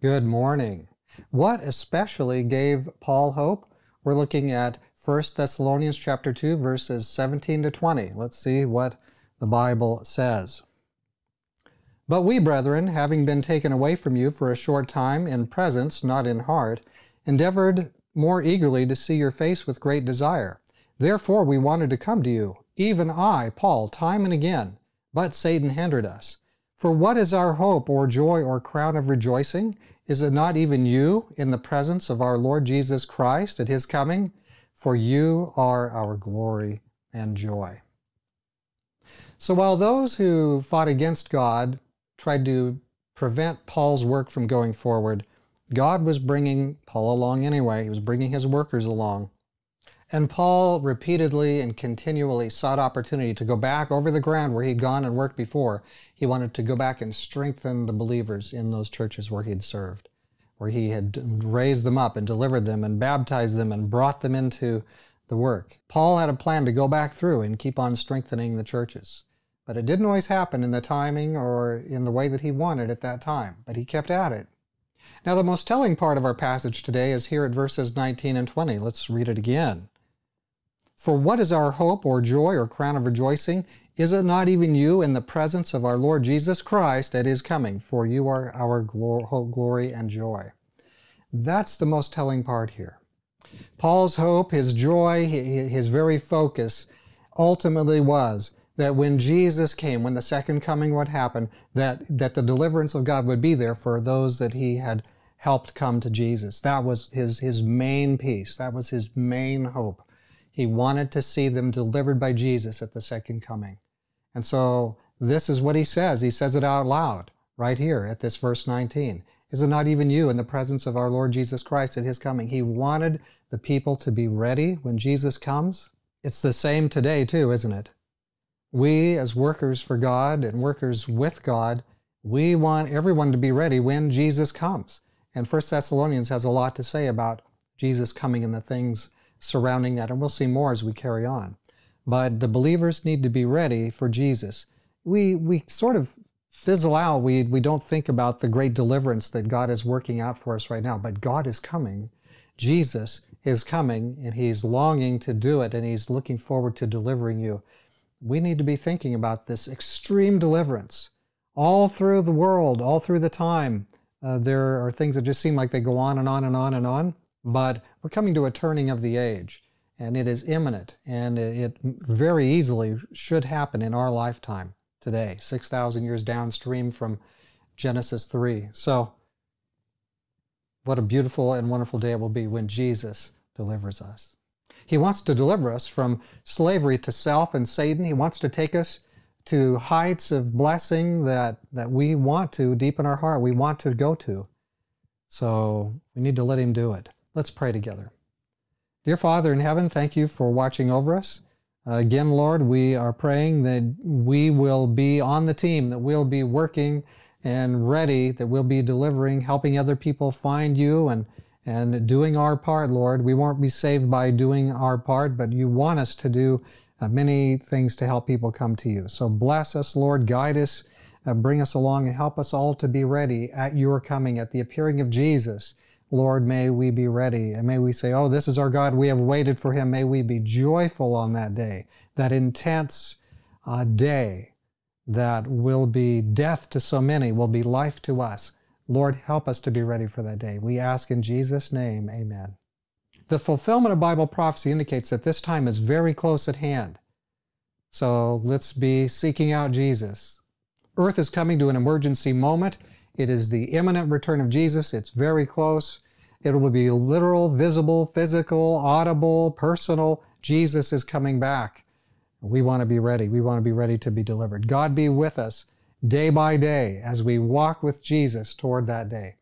Good morning. What especially gave Paul hope? We're looking at 1 Thessalonians chapter 2, verses 17 to 20. Let's see what the Bible says. But we, brethren, having been taken away from you for a short time in presence, not in heart, endeavored more eagerly to see your face with great desire. Therefore we wanted to come to you, even I, Paul, time and again, but Satan hindered us. For what is our hope or joy or crown of rejoicing? Is it not even you in the presence of our Lord Jesus Christ at his coming? For you are our glory and joy. So while those who fought against God tried to prevent Paul's work from going forward, God was bringing Paul along anyway. He was bringing his workers along. And Paul repeatedly and continually sought opportunity to go back over the ground where he'd gone and worked before. He wanted to go back and strengthen the believers in those churches where he'd served, where he had raised them up and delivered them and baptized them and brought them into the work. Paul had a plan to go back through and keep on strengthening the churches. But it didn't always happen in the timing or in the way that he wanted at that time. But he kept at it. Now the most telling part of our passage today is here at verses 19 and 20. Let's read it again. For what is our hope or joy or crown of rejoicing? Is it not even you in the presence of our Lord Jesus Christ at his coming? For you are our glory and joy. That's the most telling part here. Paul's hope, his joy, his very focus ultimately was that when Jesus came, when the second coming would happen, that the deliverance of God would be there for those that he had helped come to Jesus. That was his main piece. That was his main hope. He wanted to see them delivered by Jesus at the second coming. And so this is what he says. He says it out loud right here at this verse 19. Is it not even you in the presence of our Lord Jesus Christ at his coming? He wanted the people to be ready when Jesus comes. It's the same today too, isn't it? We as workers for God and workers with God, we want everyone to be ready when Jesus comes. And 1 Thessalonians has a lot to say about Jesus coming and the things surrounding that, and we'll see more as we carry on. But the believers need to be ready for Jesus. We sort of fizzle out. We don't think about the great deliverance that God is working out for us right now, but God is coming. Jesus is coming, and he's longing to do it, and he's looking forward to delivering you. We need to be thinking about this extreme deliverance. All through the world, all through the time, there are things that just seem like they go on and on and on and on. But we're coming to a turning of the age, and it is imminent, and it very easily should happen in our lifetime today, 6,000 years downstream from Genesis 3. So what a beautiful and wonderful day it will be when Jesus delivers us. He wants to deliver us from slavery to self and Satan. He wants to take us to heights of blessing that we want to, deep in our heart, we want to go to. So we need to let him do it. Let's pray together. Dear Father in heaven, thank you for watching over us. Again, Lord, we are praying that we will be on the team, that we'll be working and ready, that we'll be delivering, helping other people find you and doing our part, Lord. We won't be saved by doing our part, but you want us to do many things to help people come to you. So bless us, Lord, guide us, bring us along, and help us all to be ready at your coming, at the appearing of Jesus. Lord, may we be ready, and may we say, oh, this is our God, we have waited for him. May we be joyful on that day, that intense day that will be death to so many, will be life to us. Lord, help us to be ready for that day. We ask in Jesus' name, amen. The fulfillment of Bible prophecy indicates that this time is very close at hand. So let's be seeking out Jesus. Earth is coming to an emergency moment. It is the imminent return of Jesus. It's very close. It will be literal, visible, physical, audible, personal. Jesus is coming back. We want to be ready. We want to be ready to be delivered. God be with us day by day as we walk with Jesus toward that day.